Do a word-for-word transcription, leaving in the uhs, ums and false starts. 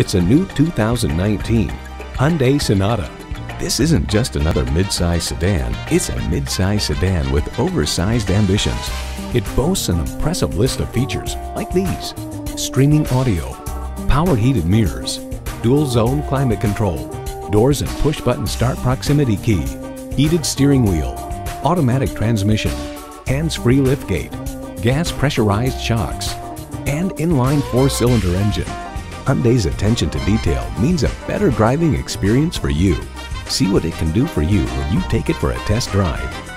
It's a new two thousand nineteen Hyundai Sonata. This isn't just another midsize sedan, it's a midsize sedan with oversized ambitions. It boasts an impressive list of features like these: streaming audio, power heated mirrors, dual zone climate control, doors and push button start proximity key, heated steering wheel, automatic transmission, hands-free liftgate, gas pressurized shocks, and inline four-cylinder engine. Hyundai's attention to detail means a better driving experience for you. See what it can do for you when you take it for a test drive.